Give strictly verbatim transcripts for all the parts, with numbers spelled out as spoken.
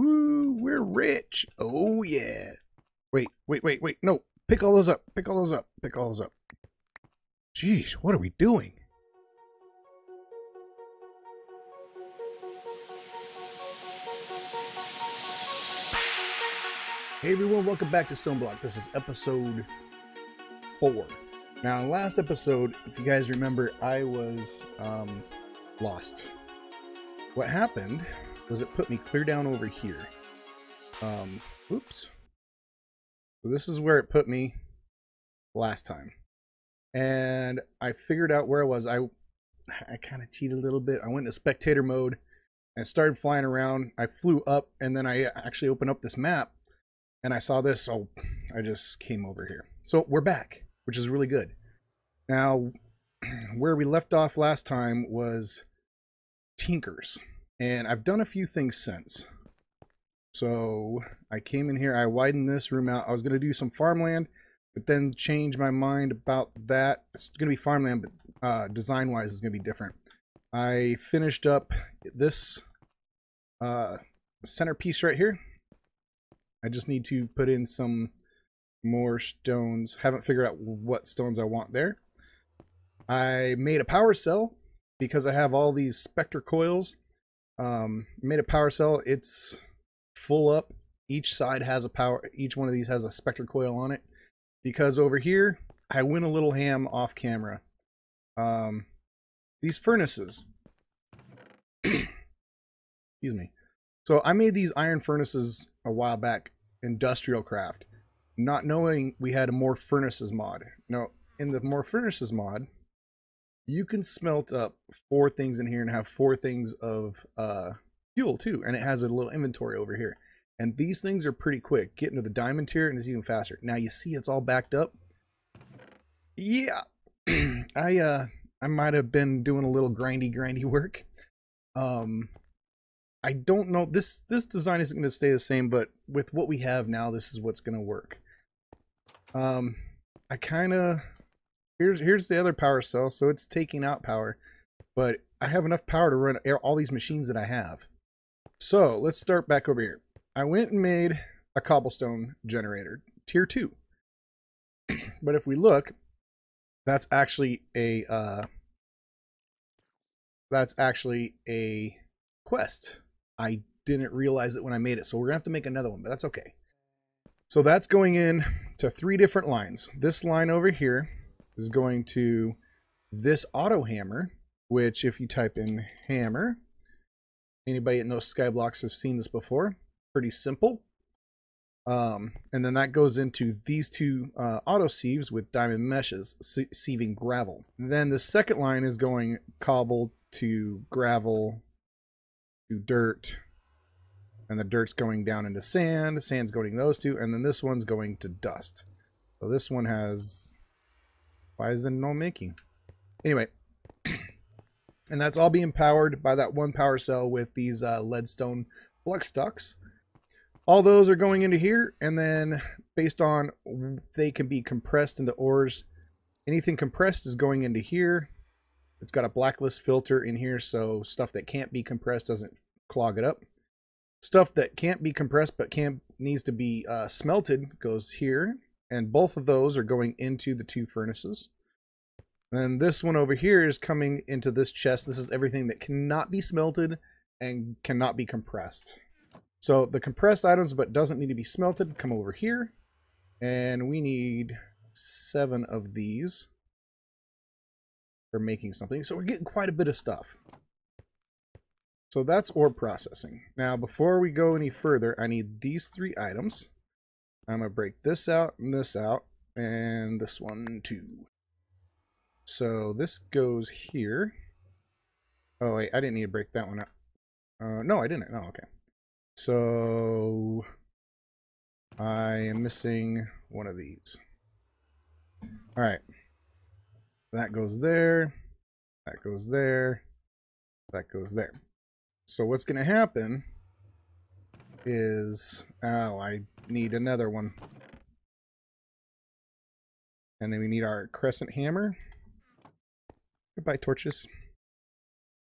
Woo, we're rich. Oh, yeah. Wait, wait, wait, wait. No, pick all those up. Pick all those up. Pick all those up. Jeez, what are we doing? Hey everyone, welcome back to Stone Block. This is episode four. Now, last episode, if you guys remember, I was um, lost. What happened was it put me clear down over here. Um, oops. So this is where it put me last time. And I figured out where I was. I, I kind of cheated a little bit. I went into spectator mode and started flying around. I flew up and then I actually opened up this map. And I saw this, so I just came over here. So we're back, which is really good. Now, where we left off last time was Tinkers. And I've done a few things since. So I came in here, I widened this room out. I was going to do some farmland, but then changed my mind about that. It's going to be farmland, but uh, design-wise it's going to be different. I finished up this uh, centerpiece right here. I just need to put in some more stones. Haven't figured out what stones I want there. I made a power cell because I have all these specter coils. Um, made a power cell. It's full up. Each side has a power. Each one of these has a specter coil on it. Because over here, I went a little ham off camera. Um, these furnaces. Excuse me. So I made these iron furnaces a while back, Industrial Craft, not knowing we had a more furnaces mod. Now, in the more furnaces mod, you can smelt up four things in here and have four things of uh, fuel too, and it has a little inventory over here. And these things are pretty quick. Get into the diamond tier and it's even faster. Now you see it's all backed up. Yeah, I uh, I might have been doing a little grindy, grindy work. Um. I don't know, this this design isn't going to stay the same, but with what we have now, this is what's going to work. Um, I kind of, here's here's the other power cell, so it's taking out power, but I have enough power to run all these machines that I have. So let's start back over here. I went and made a cobblestone generator, tier two. But if we look, that's actually a, uh, that's actually a quest. I didn't realize it when I made it, so we're gonna have to make another one, but that's okay. So that's going in to three different lines. This line over here is going to this auto hammer, which if you type in hammer, anybody that knows sky blocks has seen this before. Pretty simple. Um, and then that goes into these two uh, auto sieves with diamond meshes, sie- sieving gravel. Then the second line is going cobble to gravel to dirt, and the dirt's going down into sand, sand's going to those two, and then this one's going to dust. So this one has, why is it no making? Anyway, and that's all being powered by that one power cell with these uh, leadstone flux ducts. All those are going into here, and then based on, they can be compressed into ores. Anything compressed is going into here. It's got a blacklist filter in here, so stuff that can't be compressed doesn't clog it up. Stuff that can't be compressed but can needs to be uh, smelted goes here, and both of those are going into the two furnaces. And this one over here is coming into this chest. This is everything that cannot be smelted and cannot be compressed. So the compressed items but doesn't need to be smelted come over here, and we need seven of these for making something. So we're getting quite a bit of stuff. So that's ore processing. Now, before we go any further, I need these three items. I'm gonna break this out and this out and this one too. So this goes here. Oh wait, I didn't need to break that one up. Uh, no, I didn't. No, okay. So I am missing one of these. All right. That goes there, that goes there, that goes there. So what's going to happen is, oh, I need another one. And then we need our crescent hammer. Goodbye, torches.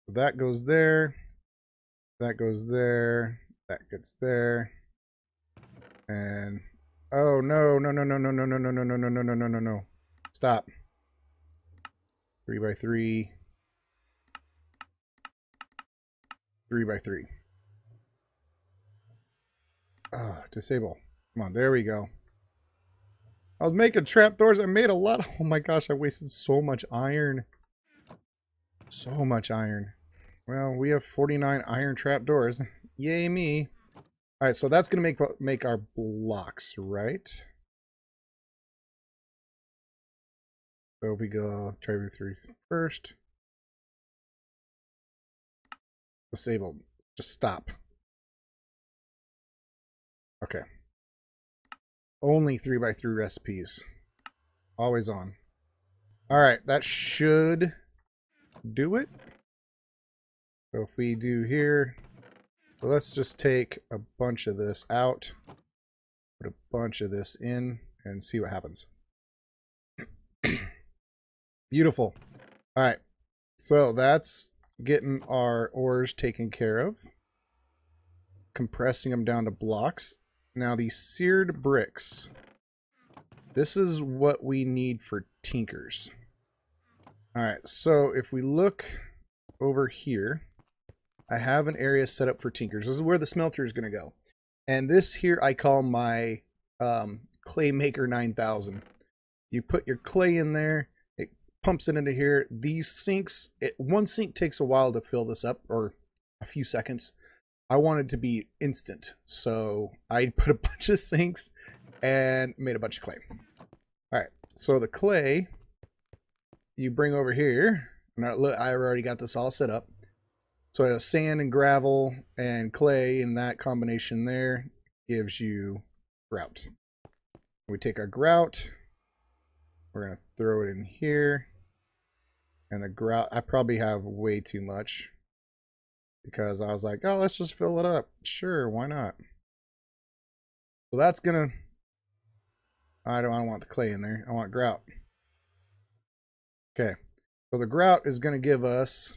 So that goes there, that goes there, That gets there. And oh no, no, no, no, no, no, no, no, no, no, no, no, no, no, no, no. Stop. Three by three. Three by three. Ah, disable. Come on, there we go. I was making trapdoors. I made a lot. Of, oh my gosh, I wasted so much iron. So much iron. Well, we have forty-nine iron trapdoors. Yay me. All right, so that's going to make make our blocks, right? So we go tribute three first. Disabled. Just stop. Okay. Only three by three recipes. Always on. All right, that should do it. So if we do here, so let's just take a bunch of this out, put a bunch of this in, and see what happens. Beautiful. All right, so that's getting our ores taken care of, compressing them down to blocks. Now these seared bricks, this is what we need for tinkers. All right, so if we look over here, I have an area set up for tinkers. This is where the smelter is going to go. And this here I call my um, clay maker nine thousand. You put your clay in there, it pumps it into here. These sinks, it, one sink takes a while to fill this up, or a few seconds. I wanted to be instant, so I put a bunch of sinks and made a bunch of clay. All right, so the clay you bring over here, and look, I already got this all set up. So I have sand and gravel and clay, and that combination there gives you grout. We take our grout, we're gonna throw it in here, and the grout, I probably have way too much. Because I was like, oh, let's just fill it up. Sure, why not? So that's gonna. I don't, I don't want the clay in there. I want grout. Okay. So the grout is gonna give us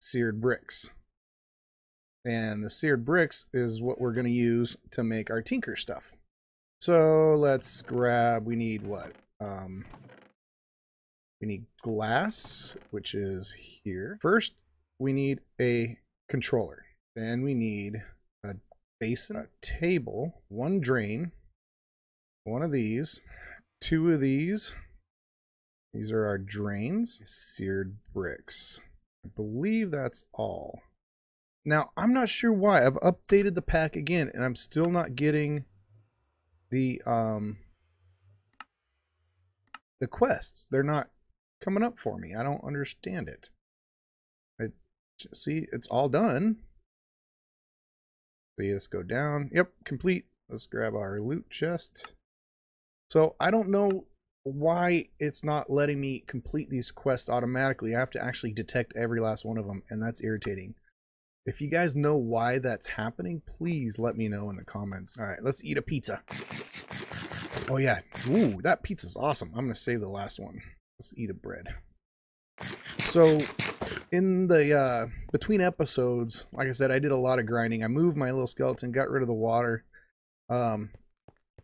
seared bricks. And the seared bricks is what we're gonna use to make our tinker stuff. So let's grab, we need what? Um, we need glass, which is here. First, we need a controller. Then we need a basin, a table, one drain, one of these, two of these. These are our drains, seared bricks. I believe that's all. Now, I'm not sure why. I've updated the pack again, and I'm still not getting the um, the quests. They're not coming up for me. I don't understand it. See, it's all done. So let's go down. Yep, complete. Let's grab our loot chest. So I don't know why it's not letting me complete these quests automatically. I have to actually detect every last one of them, and that's irritating. If you guys know why that's happening, please let me know in the comments. All right, let's eat a pizza. Oh yeah, ooh, that pizza's awesome. I'm gonna save the last one. Let's eat a bread. So in the uh between episodes, like I said, I did a lot of grinding. I moved my little skeleton, got rid of the water. Um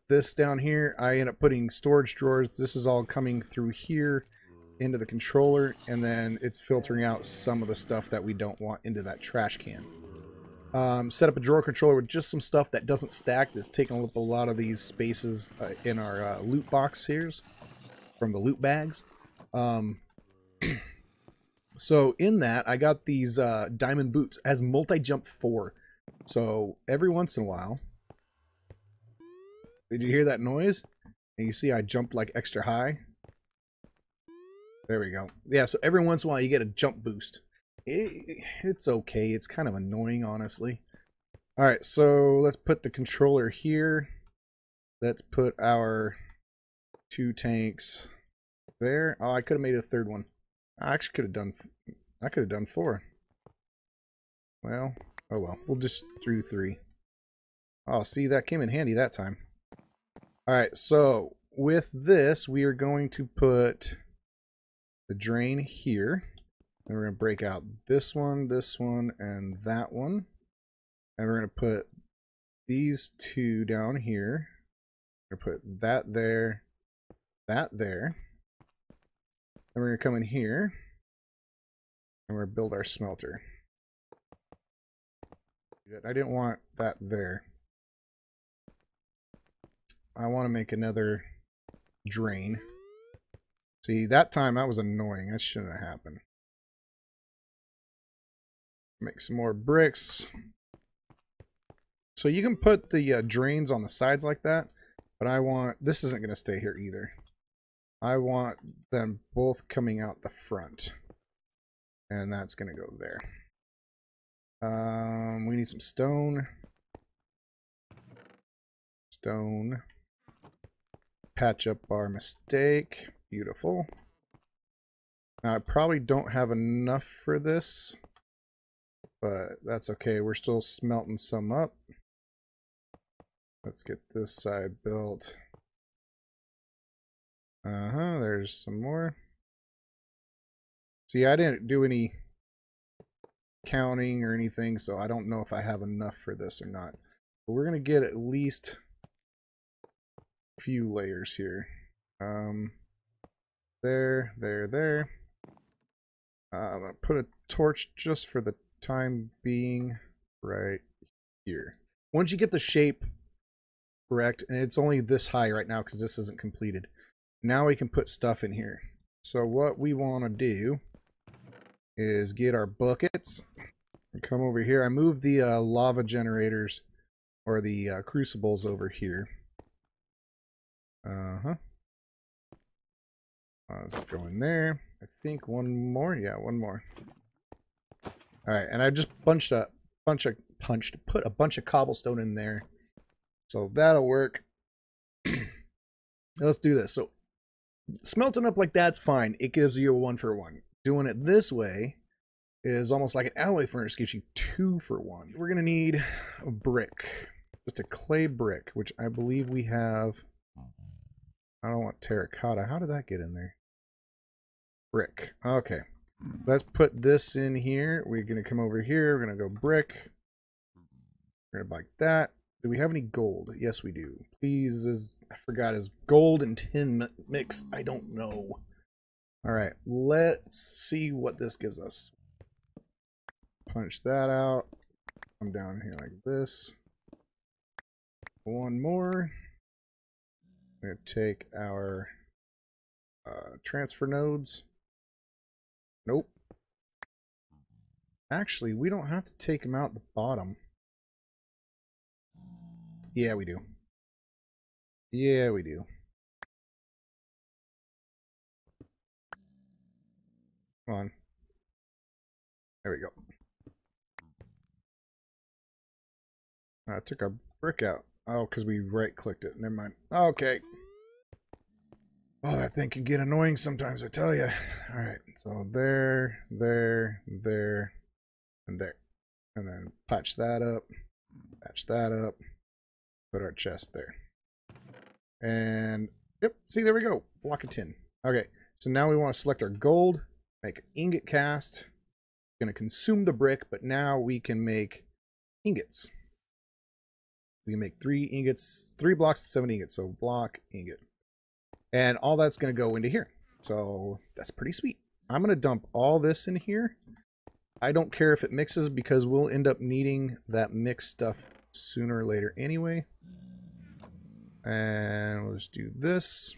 this down here, I end up putting storage drawers. This is all coming through here into the controller, and then it's filtering out some of the stuff that we don't want into that trash can. Um set up a drawer controller with just some stuff that doesn't stack, that's taking up a lot of these spaces uh, in our uh, loot box here from the loot bags. um So in that, I got these uh, diamond boots as multi-jump four. So every once in a while, did you hear that noise? And you see I jumped like extra high. There we go. Yeah, so every once in a while you get a jump boost. It, it's okay. It's kind of annoying, honestly. All right, so let's put the controller here. Let's put our two tanks there. Oh, I could have made a third one. I actually could have done, I could have done four. Well, oh well, we'll just do three. Oh, see, that came in handy that time. All right, so with this, we are going to put the drain here. And we're going to break out this one, this one, and that one. And we're going to put these two down here. We're going to put that there, that there. And we're going to come in here. And we're going to build our smelter. I didn't want that there. I want to make another drain. See, that time that was annoying. That shouldn't have happened. Make some more bricks. So you can put the uh, drains on the sides like that, but I want, this isn't going to stay here either. I want them both coming out the front. And that's going to go there. Um, we need some stone. Stone. Patch up our mistake. Beautiful. Now, I probably don't have enough for this, but that's okay. We're still smelting some up. Let's get this side built. Uh-huh, there's some more. See, I didn't do any counting or anything, so I don't know if I have enough for this or not, but we're gonna get at least a few layers here. Um there, there, there. uh, I'm gonna put a torch just for the time being right here. Once you get the shape correct, and it's only this high right now because this isn't completed, now we can put stuff in here. So what we want to do is get our buckets and come over here. I moved the uh, lava generators or the uh, crucibles over here. Uh-huh. Let's go in there. I think one more. Yeah, one more. All right, and I just bunched a bunch of punched put a bunch of cobblestone in there, so that'll work. Let's do this. So smelting up like that's fine. It gives you a one for one. Doing it this way is almost like an alloy furnace, gives you two for one. We're gonna need a brick, just a clay brick, which I believe we have. I don't want terracotta. How did that get in there? Brick. Okay, let's put this in here. We're gonna come over here. We're gonna go brick. We're gonna like that. Do we have any gold? Yes, we do. Please, is I forgot is gold and tin mix. I don't know. All right, let's see what this gives us. Punch that out. Come down here like this. One more. We're going to take our uh, transfer nodes. Nope. Actually, we don't have to take them out the bottom. Yeah, we do. Yeah, we do. Come on. There we go. I took our brick out. Oh, because we right-clicked it. Never mind. Okay. Oh, that thing can get annoying sometimes, I tell you. All right. So there, there, there, and there. And then patch that up. Patch that up. Put our chest there. And, yep. See, there we go. Block of tin. Okay. So now we want to select our gold. Make an ingot cast. Going to consume the brick, but now we can make ingots. We can make three ingots, three blocks to seven ingots. So block, ingot. And all that's going to go into here. So that's pretty sweet. I'm going to dump all this in here. I don't care if it mixes because we'll end up needing that mixed stuff sooner or later anyway. And we'll just do this.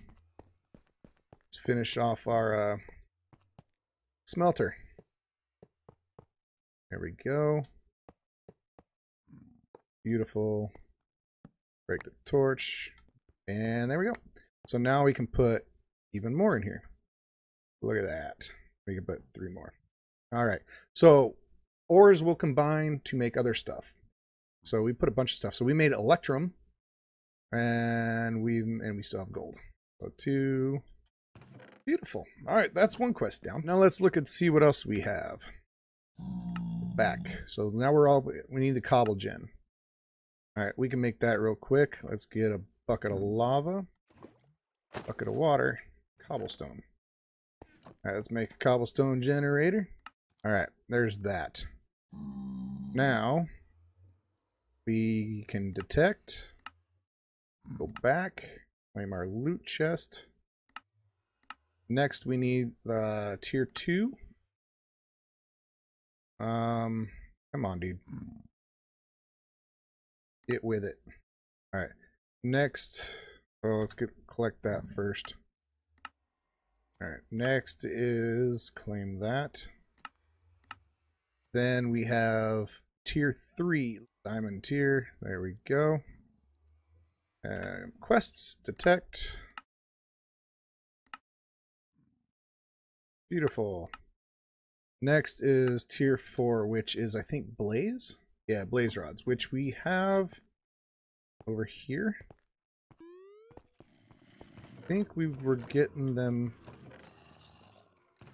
Let's finish off our... Uh, smelter. There we go. Beautiful. Break the torch. And there we go. So now we can put even more in here. Look at that. We can put three more. All right. So ores will combine to make other stuff. So we put a bunch of stuff. So we made electrum and we and we still have gold. So two. Beautiful. All right, that's one quest down. Now let's look and see what else we have. Back. So now we're all, we need the cobble gen. All right, we can make that real quick. Let's get a bucket of lava, bucket of water, cobblestone. All right, let's make a cobblestone generator. All right, there's that. Now we can detect. Go back, claim our loot chest. Next, we need uh, tier two. Um, come on, dude. Get with it. All right. Next, well, let's get collect that first. All right. Next is claim that. Then we have tier three diamond tier. There we go. Uh, quests detect. Beautiful. Next is tier four, which is I think blaze. Yeah, blaze rods, which we have over here. I think we were getting them.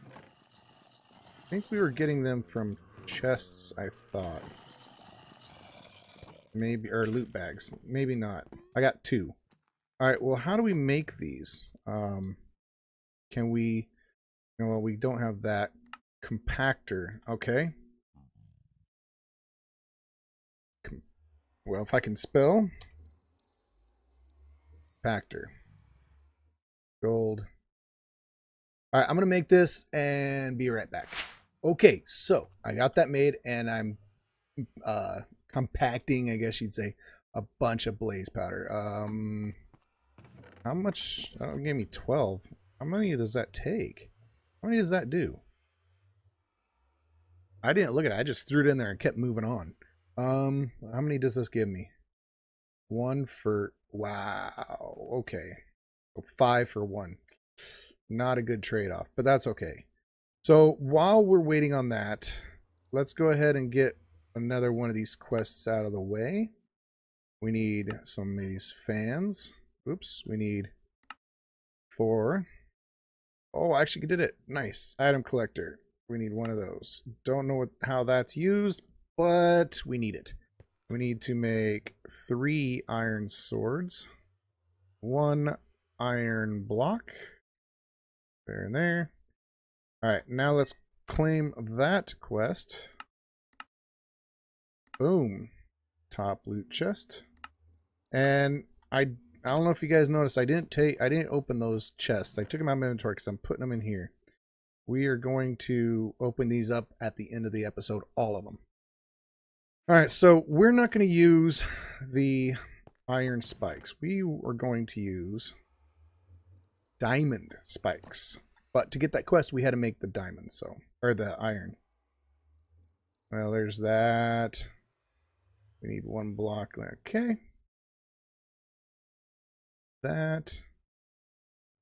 I think we were getting them from chests, I thought. Maybe, or loot bags. Maybe not. I got two. Alright, well, how do we make these? Um, can we... Well, we don't have that compactor. Okay. Com well, if I can spell. Compactor. Gold. Alright, I'm going to make this and be right back. Okay, so I got that made and I'm... Uh, compacting, I guess you'd say, a bunch of blaze powder. Um, how much? Oh, it gave me twelve. How many does that take? How many does that do? I didn't look at it. I just threw it in there and kept moving on. Um, how many does this give me? One for... Wow. Okay. Five for one. Not a good trade-off, but that's okay. So while we're waiting on that, let's go ahead and get another one of these quests out of the way. We need some of these fans. Oops, we need four. Oh, I actually did it. Nice. Item collector. We need one of those. Don't know what, how that's used, but we need it. We need to make three iron swords, one iron block. There and there. All right, now let's claim that quest. Boom. Top loot chest. And I, I don't know if you guys noticed, I didn't take, I didn't open those chests. I took them out of my inventory because I'm putting them in here. We are going to open these up at the end of the episode, all of them. All right, so we're not going to use the iron spikes. We are going to use diamond spikes. But to get that quest, we had to make the diamond, so, or the iron. Well, there's that. We need one block. Okay. That.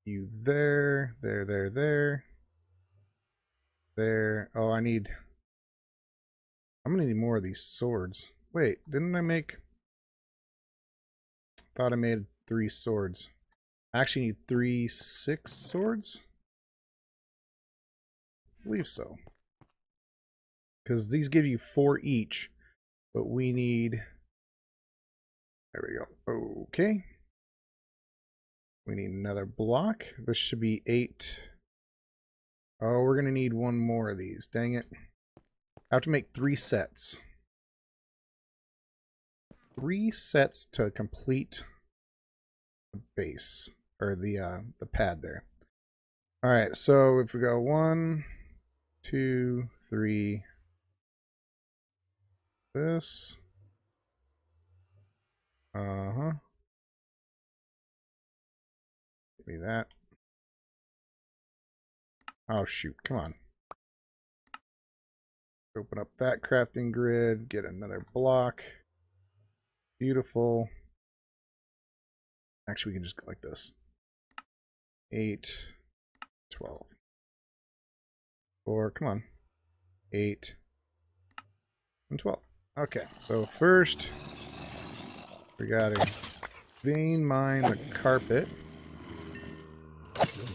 You there. There, there, there. There. Oh, I need... I'm going to need more of these swords. Wait, didn't I make... thought I made three swords. I actually need three, six swords? I believe so. Because these give you four each. But we need... There we go. Okay. We need another block. This should be eight. Oh, we're going to need one more of these. Dang it. I have to make three sets. Three sets to complete the base. Or the, uh, the pad there. Alright, so if we go one, two, three... This. Uh-huh. Give me that. Oh, shoot. Come on. Open up that crafting grid. Get another block. Beautiful. Actually, we can just go like this. Eight. Twelve. Four. Come on. Eight. And twelve. Okay, so first we gotta vein mine the carpet.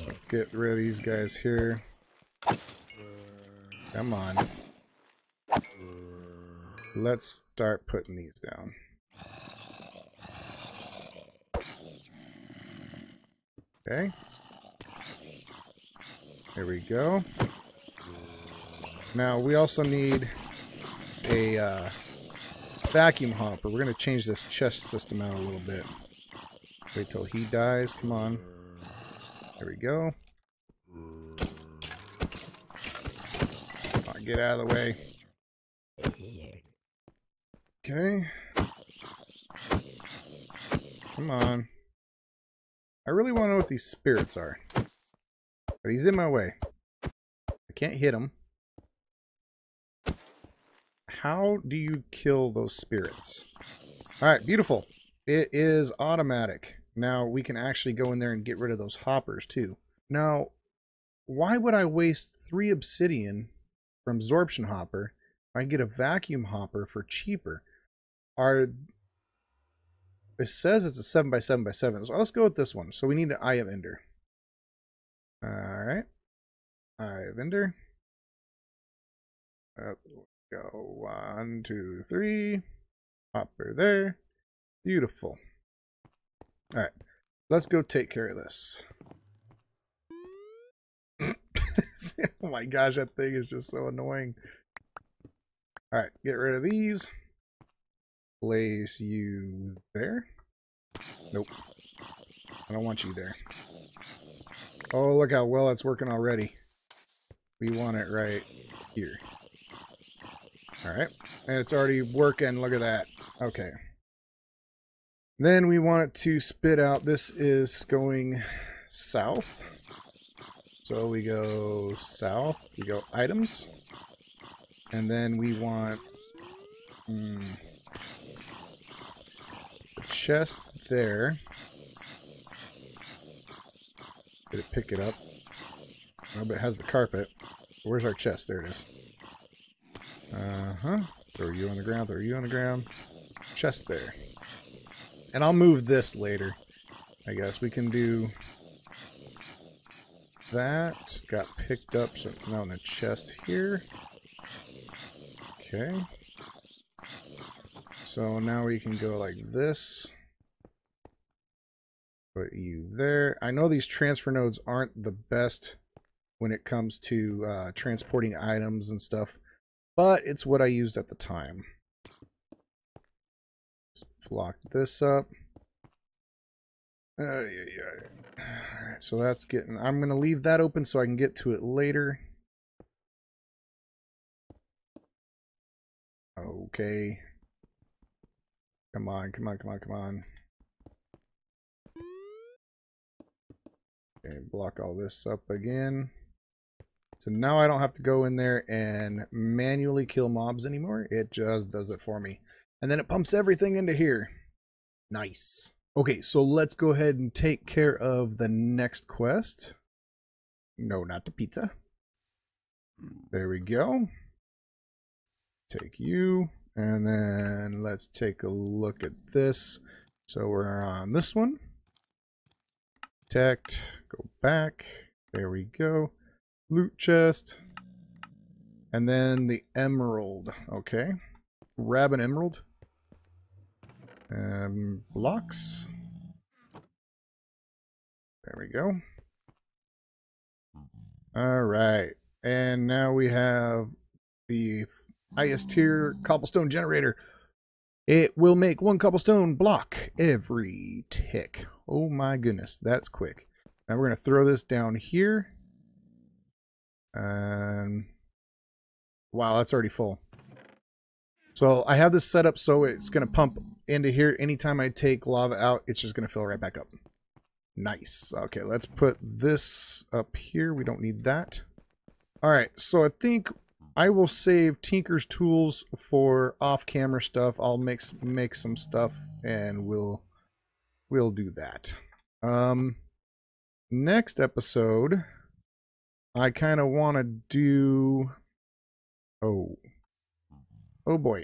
Let's get rid of these guys here. Come on. Let's start putting these down. Okay. There we go. Now we also need a uh, vacuum hopper. We're going to change this chest system out a little bit. Wait till he dies. Come on. There we go. Come on, get out of the way. Okay. Come on. I really want to know what these spirits are. But he's in my way. I can't hit him. How do you kill those spirits? Alright, beautiful. It is automatic. Now we can actually go in there and get rid of those hoppers too. Now, why would I waste three obsidian from absorption hopper? I can get a vacuum hopper for cheaper. Are It says it's a seven by seven by seven. So let's go with this one. So we need an Eye of Ender. Alright. Eye of Ender. Uh, go one, two, three. Hopper there. Beautiful. Alright. Let's go take care of this. Oh my gosh, that thing is just so annoying. Alright, get rid of these. Place you there. Nope. I don't want you there. Oh, look how well that's working already. We want it right here. Alright. And it's already working. Look at that. Okay. Then we want it to spit out. This is going south. So we go south. We go items. And then we want... Hmm, chest there. Did it pick it up? No, but it has the carpet. Where's our chest? There it is. Uh-huh. Throw you on the ground. Throw you on the ground. Chest there. And I'll move this later. I guess we can do that. Got picked up. So now in the chest here. Okay. So now we can go like this. Put you there. I know these transfer nodes aren't the best when it comes to uh, transporting items and stuff, but it's what I used at the time. Let's block this up. Uh, yeah, yeah. All right, so that's getting... I'm going to leave that open so I can get to it later. Okay. Come on, come on, come on, come on. Okay, block all this up again. So now I don't have to go in there and manually kill mobs anymore. It just does it for me. And then it pumps everything into here. Nice. Okay, so let's go ahead and take care of the next quest. No, not the pizza. There we go. Take you. And then let's take a look at this. So we're on this one. Detect. Go back. There we go. Loot chest. And then the emerald. Okay. Grab an emerald. Um, blocks. There we go. All right. And now we have the... highest tier cobblestone generator. It will make one cobblestone block every tick. Oh my goodness, that's quick. Now we're going to throw this down here. Um, wow, that's already full. So I have this set up so it's going to pump into here. Anytime I take lava out, it's just going to fill right back up. Nice. Okay, let's put this up here. We don't need that. All right, so I think... I will save Tinker's tools for off-camera stuff. I'll make make some stuff, and we'll we'll do that. Um, next episode, I kind of want to do. Oh, oh boy.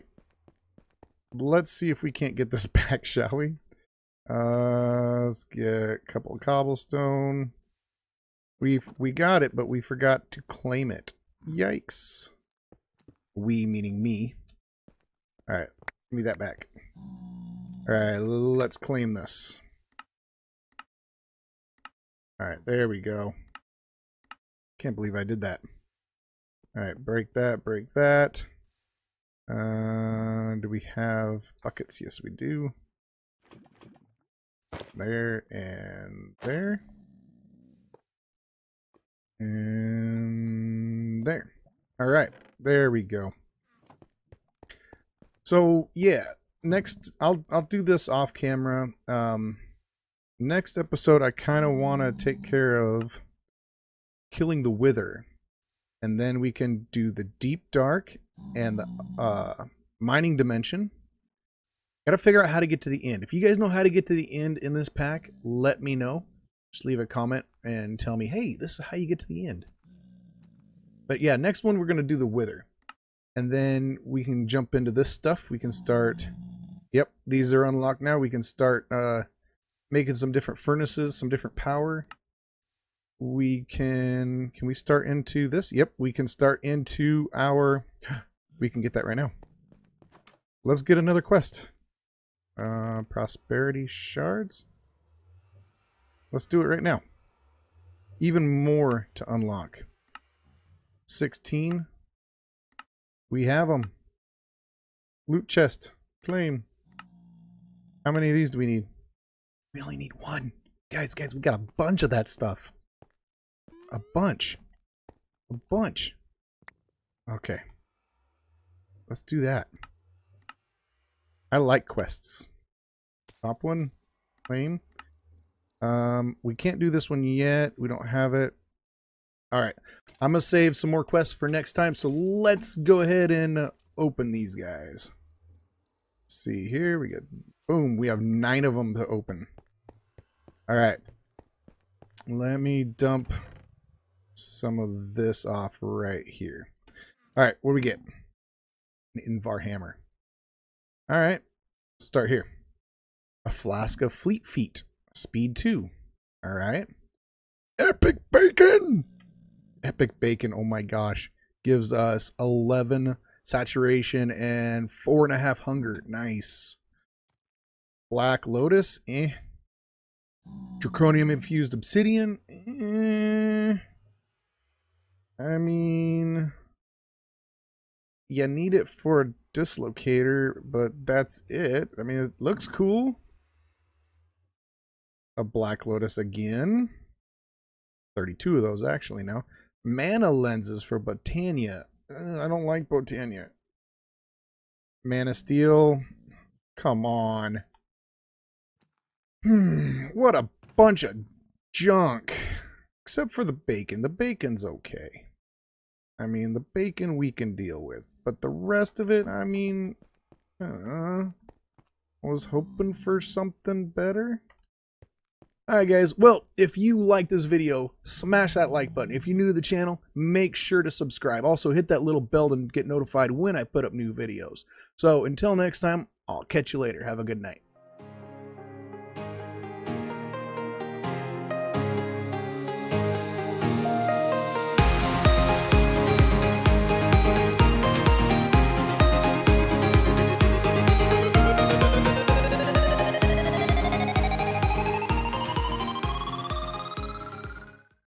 Let's see if we can't get this back, shall we? Uh, let's get a couple of cobblestone. We we got it, but we forgot to claim it. Yikes. We meaning me. Alright, give me that back. Alright, let's claim this. Alright, there we go. Can't believe I did that. Alright, break that, break that. Uh, do we have buckets? Yes, we do. There and there. And there. All right, there we go. So yeah, next I'll I'll do this off camera. Um, next episode I kind of want to take care of killing the wither, and then we can do the deep dark and the uh, mining dimension. Gotta figure out how to get to the end. If you guys know how to get to the end in this pack, let me know. Just leave a comment and tell me, hey, this is how you get to the end. But yeah, next one we're gonna do the wither, and then we can jump into this stuff. We can start. Yep, these are unlocked now. We can start uh, making some different furnaces, some different power. We can can we start into this? Yep, we can start into our. We can get that right now. Let's get another quest. Uh, prosperity shards. Let's do it right now. Even more to unlock. sixteen. We have them. Loot chest. Flame. How many of these do we need? We only need one. Guys, guys, we got a bunch of that stuff. A bunch. A bunch. Okay. Let's do that. I like quests. Top one, flame. Um, we can't do this one yet. We don't have it. All right. I'm going to save some more quests for next time. So let's go ahead and open these guys. Let's see here. We got, boom. We have nine of them to open. All right. Let me dump some of this off right here. All right. What do we get? An Invar hammer. All right, let's start here. A flask of fleet feet, speed two. All right. Epic bacon. Epic bacon. Oh my gosh, gives us eleven saturation and four and a half hunger. Nice. Black lotus. Eh. Draconium infused obsidian. Eh. I mean, you need it for a dislocator, but that's it. I mean, it looks cool. A black lotus again. thirty-two of those actually now. Mana lenses for Botania. Uh, I don't like Botania. Mana steel. Come on. Hmm, what a bunch of junk. Except for the bacon. The bacon's okay. I mean, the bacon we can deal with. But the rest of it, I mean, uh, I was hoping for something better. Alright guys, well, if you like this video, smash that like button. If you're new to the channel, make sure to subscribe. Also, hit that little bell to get notified when I put up new videos. So, until next time, I'll catch you later. Have a good night.